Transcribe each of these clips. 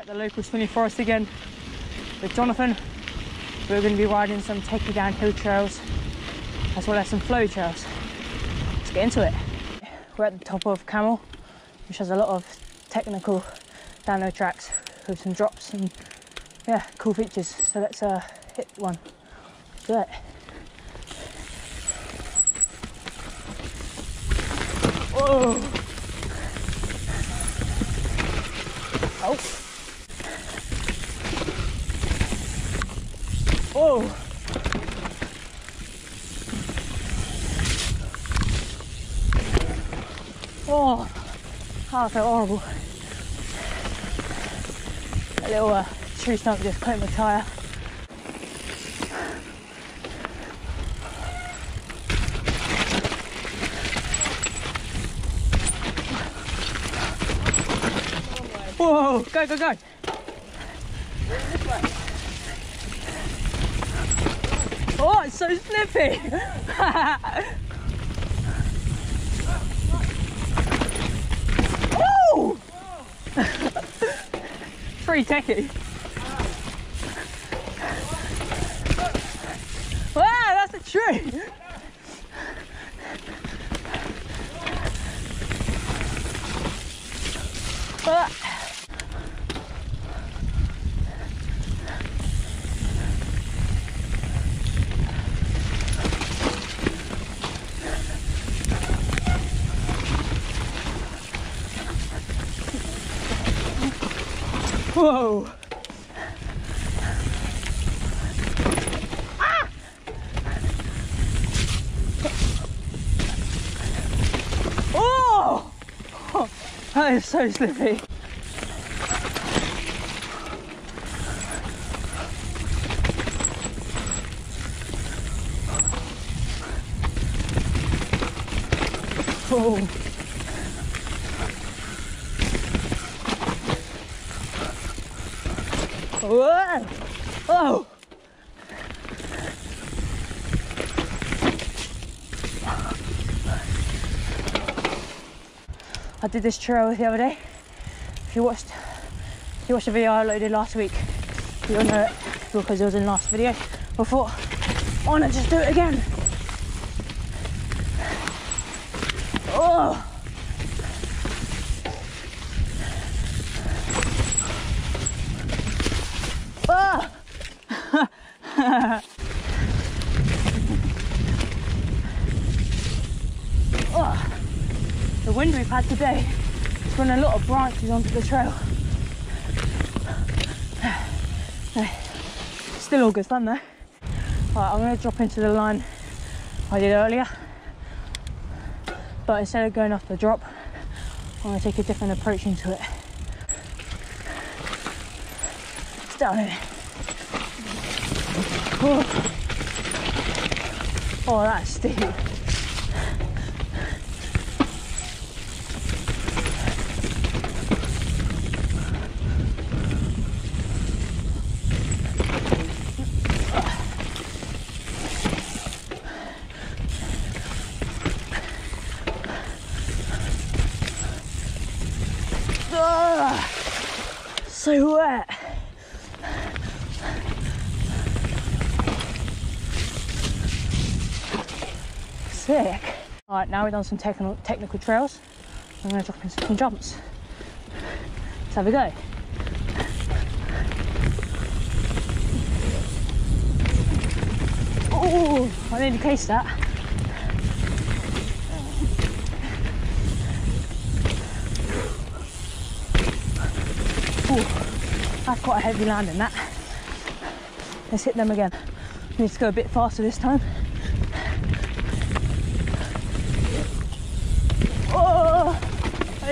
At the local swingy forest again with Jonathan. We're going to be riding some take you down hill trails as well as some flowy trails. Let's get into it. We're at the top of Camel, which has a lot of technical downhill tracks with some drops and yeah, cool features. So let's hit one. Do it. Whoa! Oh! Whoa! Oh! Oh, that felt horrible. A little tree stump just clipped my tyre. Whoa, go, go, go. Oh, it's so slippy. Woo! Free techie. Wow, that's a tree. Whoa! Ah! Oh! Oh! That is so slippy. Oh! Whoa! Oh! I did this trail the other day. If you watched the video I loaded last week, you'll know it because it was in the last video. I thought, why not just do it again? Oh! Oh, the wind we've had today has run a lot of branches onto the trail. Still all good fun though. Right, I'm going to drop into the line I did earlier, but instead of going off the drop, I'm going to take a different approach into it. It's down here. Oh, oh, that's steep. Oh, so wet. Sick. All right, now we've done some technical trails. I'm going to drop in some jumps. Let's have a go. Oh, I nearly cased that. Oh, that's quite a heavy landing, that. Let's hit them again. We need to go a bit faster this time.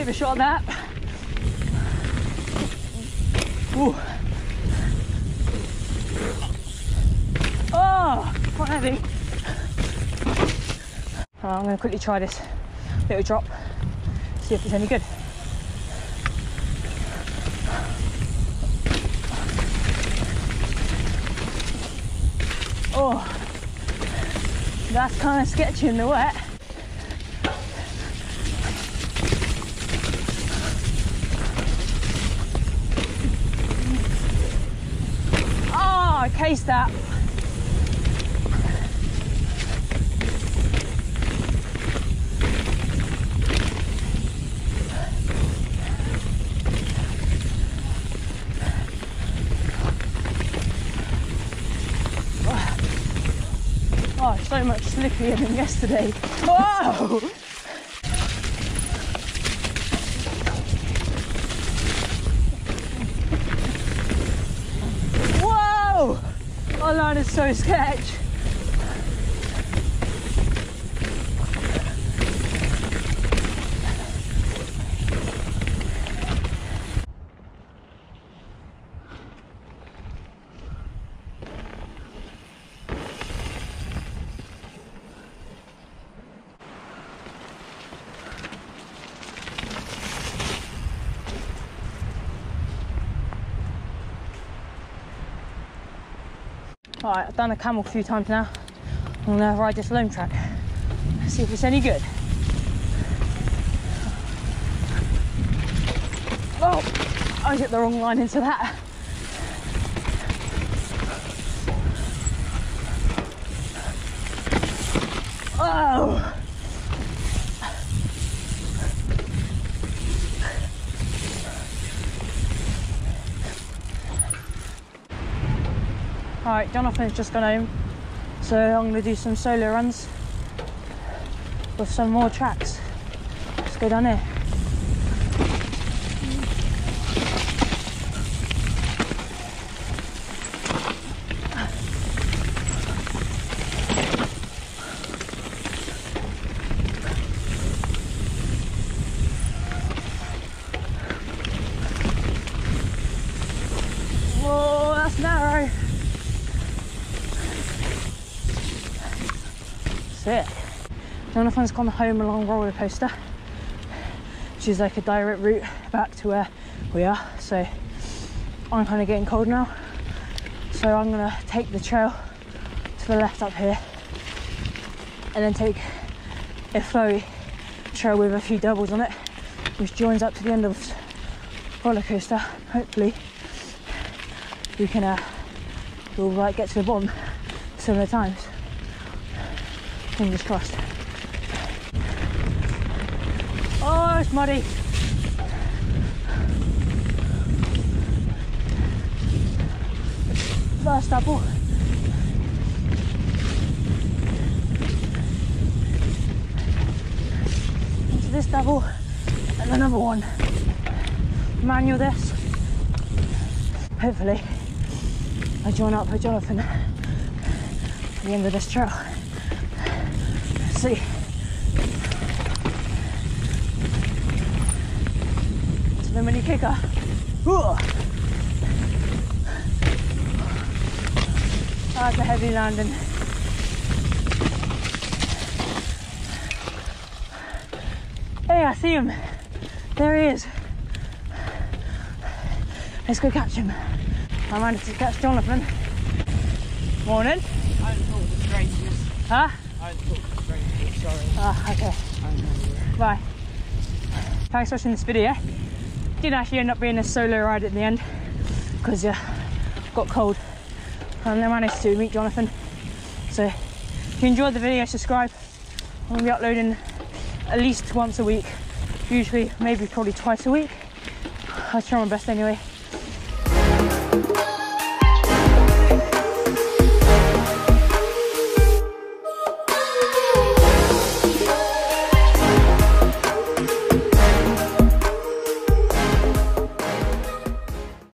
Overshot that. Ooh. Oh, quite heavy. Right, I'm going to quickly try this little drop, see if it's any good. Oh, that's kind of sketchy in the wet. taste that. Oh, so much slippier than yesterday. Whoa! Our line is so sketch. Alright, I've done the camel a few times now. I'm gonna ride this loam track. See if it's any good. Oh, I hit the wrong line into that. Oh! Alright, Jonathan's just gone home, so I'm going to do some solo runs with some more tracks. Let's go down here. Whoa, that's narrow. That's it. Jonathan's gone home along roller coaster, which is like a direct route back to where we are. So I'm kind of getting cold now, so I'm going to take the trail to the left up here and then take a flowy trail with a few doubles on it, which joins up to the end of roller coaster. Hopefully we can we'll like get to the bottom similar times. Fingers crossed. Oh, it's muddy. First double. Into this double and another one. Manual this. Hopefully I join up with Jonathan at the end of this trail. See. It's the mini kicker. Ooh. That's a heavy landing. Hey, I see him. There he is. Let's go catch him. I managed to catch Jonathan. Morning. I don't talk to strangers. Huh? I don't talk to strangers. Sorry. Ah, okay. Right. Thanks for watching this video. Didn't actually end up being a solo ride at the end because got cold, and I managed to meet Jonathan. So if you enjoyed the video, subscribe. I'm going to be uploading at least once a week, usually maybe probably twice a week. I try my best anyway.